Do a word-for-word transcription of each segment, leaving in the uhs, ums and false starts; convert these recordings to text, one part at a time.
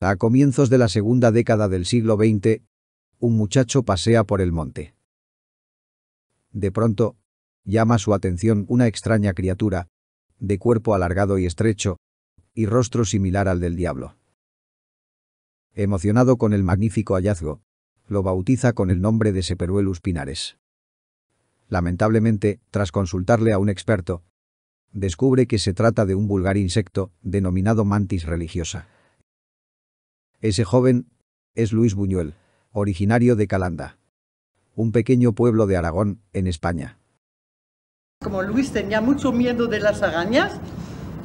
A comienzos de la segunda década del siglo veinte, un muchacho pasea por el monte. De pronto, llama su atención una extraña criatura, de cuerpo alargado y estrecho, y rostro similar al del diablo. Emocionado con el magnífico hallazgo, lo bautiza con el nombre de Ceperuelus pinares. Lamentablemente, tras consultarle a un experto, descubre que se trata de un vulgar insecto, denominado mantis religiosa. Ese joven es Luis Buñuel, originario de Calanda, un pequeño pueblo de Aragón, en España. Como Luis tenía mucho miedo de las arañas,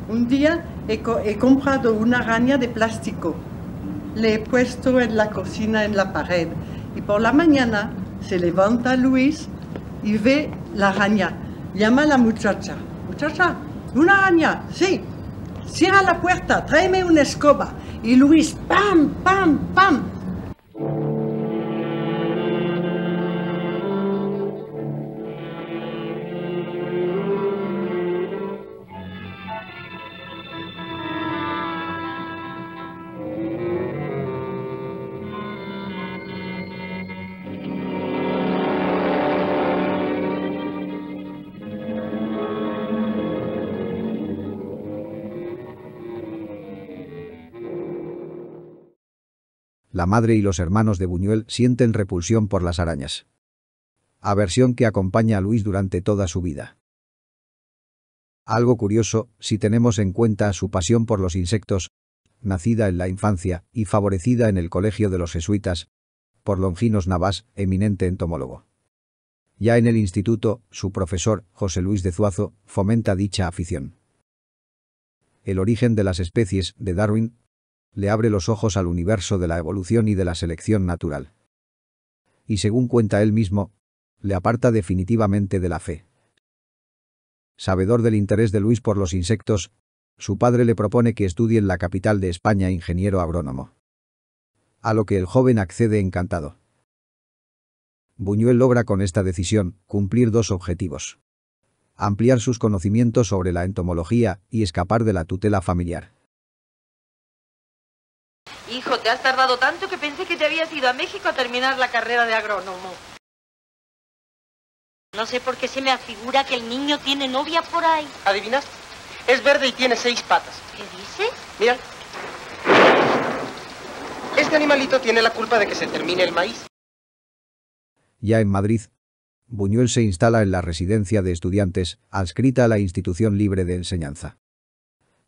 un día he, co he comprado una araña de plástico. Le he puesto en la cocina, en la pared, y por la mañana se levanta Luis y ve la araña. Llama a la muchacha. Muchacha, una araña, sí. Cierra la puerta, tráeme una escoba. Y Luis, ¡pam, pam, pam! La madre y los hermanos de Buñuel sienten repulsión por las arañas. Aversión que acompaña a Luis durante toda su vida. Algo curioso, si tenemos en cuenta su pasión por los insectos, nacida en la infancia y favorecida en el colegio de los jesuitas, por Longinos Navás, eminente entomólogo. Ya en el instituto, su profesor, José Luis de Zuazo, fomenta dicha afición. El origen de las especies, de Darwin, le abre los ojos al universo de la evolución y de la selección natural. Y según cuenta él mismo, le aparta definitivamente de la fe. Sabedor del interés de Luis por los insectos, su padre le propone que estudie en la capital de España ingeniero agrónomo. A lo que el joven accede encantado. Buñuel logra con esta decisión cumplir dos objetivos: ampliar sus conocimientos sobre la entomología y escapar de la tutela familiar. Hijo, te has tardado tanto que pensé que te habías ido a México a terminar la carrera de agrónomo. No sé por qué se me afigura que el niño tiene novia por ahí. ¿Adivinas? Es verde y tiene seis patas. ¿Qué dices? Mira. Este animalito tiene la culpa de que se termine el maíz. Ya en Madrid, Buñuel se instala en la residencia de estudiantes, adscrita a la Institución Libre de Enseñanza.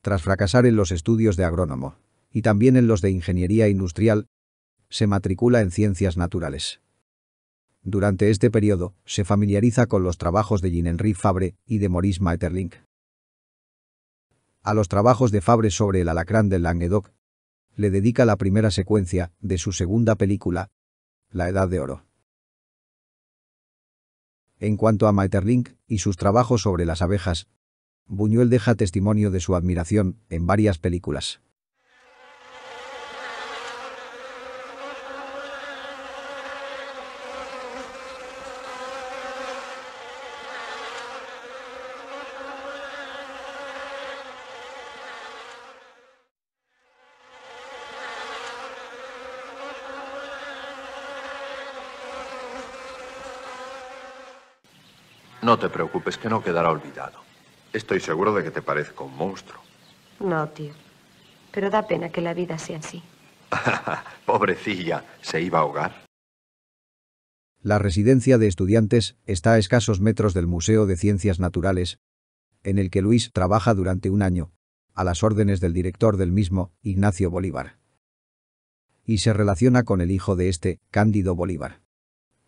Tras fracasar en los estudios de agrónomo y también en los de ingeniería industrial, se matricula en ciencias naturales. Durante este periodo, se familiariza con los trabajos de Jean-Henri Fabre y de Maurice Maeterlinck. A los trabajos de Fabre sobre el alacrán del Languedoc, le dedica la primera secuencia de su segunda película, La Edad de Oro. En cuanto a Maeterlinck y sus trabajos sobre las abejas, Buñuel deja testimonio de su admiración en varias películas. No te preocupes, que no quedará olvidado. Estoy seguro de que te parezco un monstruo. No, tío. Pero da pena que la vida sea así. Pobrecilla, se iba a ahogar. La residencia de estudiantes está a escasos metros del Museo de Ciencias Naturales, en el que Luis trabaja durante un año, a las órdenes del director del mismo, Ignacio Bolívar. Y se relaciona con el hijo de este, Cándido Bolívar,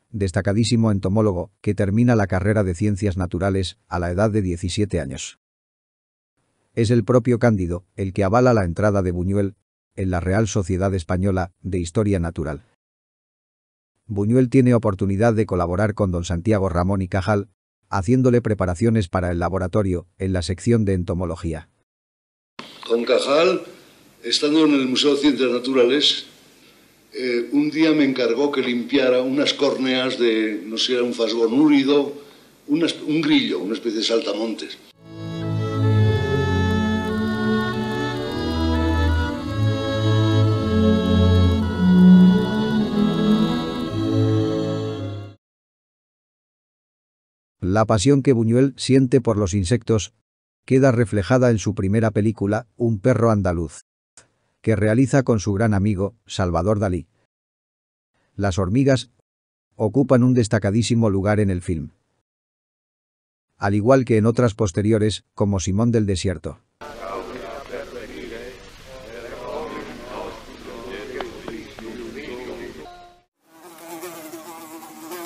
destacadísimo entomólogo que termina la carrera de Ciencias Naturales a la edad de diecisiete años. Es el propio Cándido el que avala la entrada de Buñuel en la Real Sociedad Española de Historia Natural. Buñuel tiene oportunidad de colaborar con don Santiago Ramón y Cajal, haciéndole preparaciones para el laboratorio en la sección de entomología. Con Cajal, estando en el Museo de Ciencias Naturales, Eh, un día me encargó que limpiara unas córneas de, no sé, era un fasgonúrido, unas, un grillo, una especie de saltamontes. La pasión que Buñuel siente por los insectos queda reflejada en su primera película, Un perro andaluz, que realiza con su gran amigo, Salvador Dalí. Las hormigas ocupan un destacadísimo lugar en el film, al igual que en otras posteriores, como Simón del Desierto.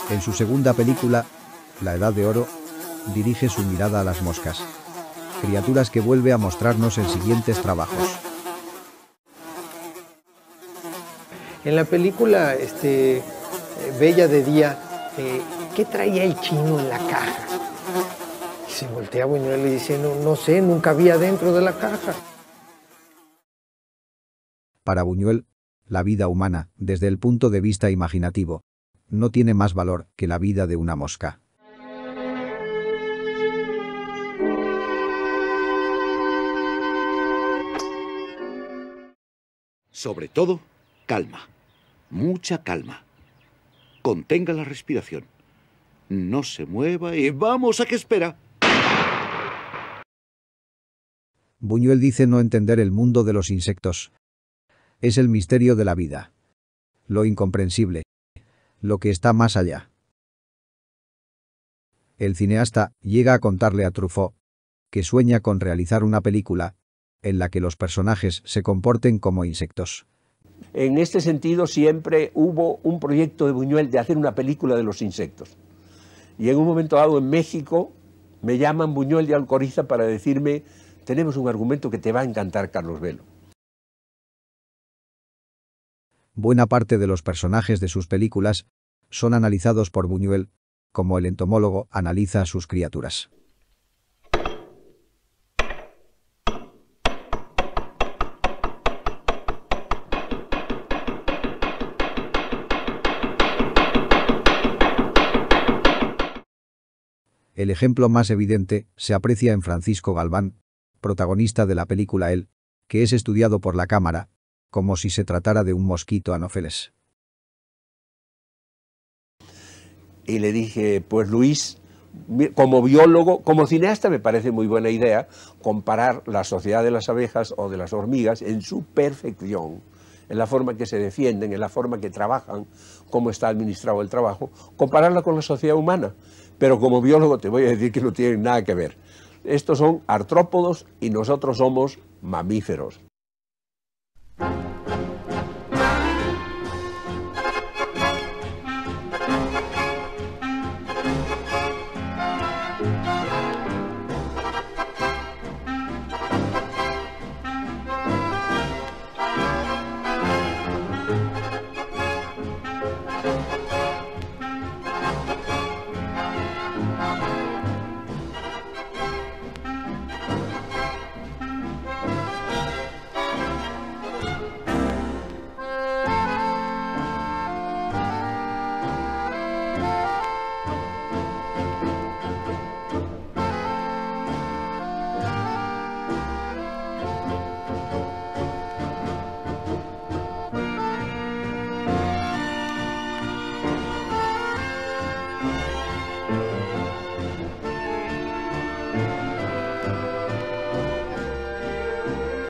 En su segunda película, La Edad de Oro, dirige su mirada a las moscas, criaturas que vuelve a mostrarnos en siguientes trabajos. En la película este, Bella de Día, eh, ¿qué traía el chino en la caja? Y se voltea Buñuel y le dice, no, no sé, nunca había dentro de la caja. Para Buñuel, la vida humana, desde el punto de vista imaginativo, no tiene más valor que la vida de una mosca. Sobre todo, calma. Mucha calma. Contenga la respiración. No se mueva y vamos a que espera. Buñuel dice no entender el mundo de los insectos. Es el misterio de la vida. Lo incomprensible. Lo que está más allá. El cineasta llega a contarle a Truffaut que sueña con realizar una película en la que los personajes se comporten como insectos. En este sentido siempre hubo un proyecto de Buñuel de hacer una película de los insectos. Y en un momento dado en México me llaman Buñuel de Alcoriza para decirme tenemos un argumento que te va a encantar, Carlos Velo. Buena parte de los personajes de sus películas son analizados por Buñuel, como el entomólogo analiza a sus criaturas. El ejemplo más evidente se aprecia en Francisco Galván, protagonista de la película Él, que es estudiado por la cámara, como si se tratara de un mosquito anófeles. Y le dije, pues Luis, como biólogo, como cineasta me parece muy buena idea comparar la sociedad de las abejas o de las hormigas en su perfección, en la forma que se defienden, en la forma que trabajan, cómo está administrado el trabajo, compararla con la sociedad humana. Pero como biólogo te voy a decir que no tienen nada que ver. Estos son artrópodos y nosotros somos mamíferos.